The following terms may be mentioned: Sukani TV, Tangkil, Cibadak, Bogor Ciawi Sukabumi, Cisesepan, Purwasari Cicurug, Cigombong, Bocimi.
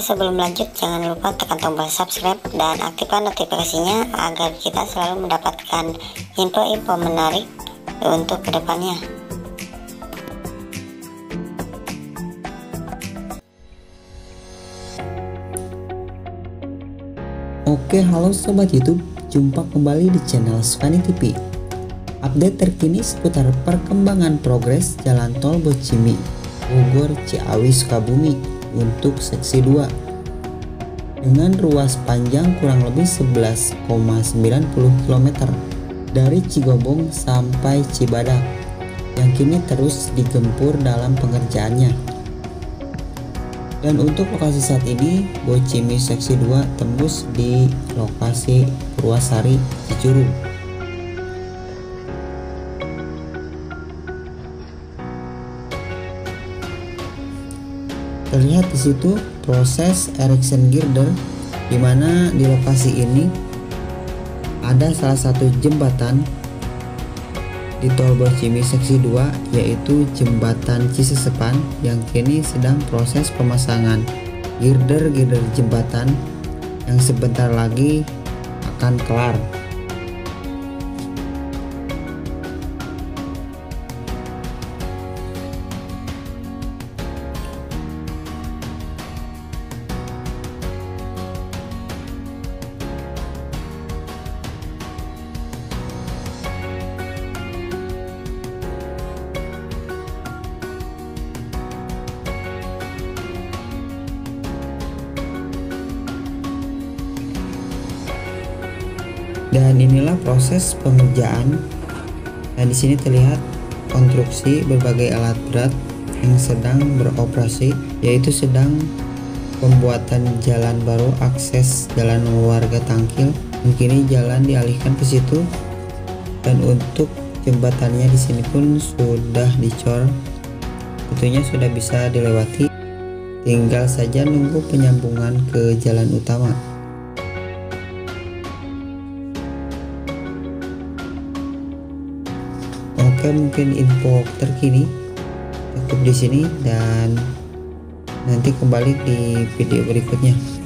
Tapi sebelum lanjut, jangan lupa tekan tombol subscribe dan aktifkan notifikasinya agar kita selalu mendapatkan info-info menarik untuk kedepannya. Oke, halo sobat YouTube, jumpa kembali di channel Sukani TV. Update terkini seputar perkembangan progres jalan tol Bocimi Bogor Ciawi Sukabumi untuk seksi 2 dengan ruas panjang kurang lebih 11,90 km dari Cigombong sampai Cibadak yang kini terus digempur dalam pengerjaannya. Dan untuk lokasi saat ini, Bocimi seksi 2 tembus di lokasi Purwasari Cicurug. Terlihat di situ proses erection girder, di mana di lokasi ini ada salah satu jembatan di tol Bocimi seksi 2, yaitu jembatan Cisesepan yang kini sedang proses pemasangan girder-girder jembatan yang sebentar lagi akan kelar. Dan inilah proses pengerjaan. Nah, di sini terlihat konstruksi berbagai alat berat yang sedang beroperasi, yaitu sedang pembuatan jalan baru akses jalan warga Tangkil. Kini jalan dialihkan ke situ, dan untuk jembatannya di sini pun sudah dicor. Tentunya sudah bisa dilewati. Tinggal saja nunggu penyambungan ke jalan utama. Oke, mungkin info terkini cukup di sini, dan nanti kembali di video berikutnya.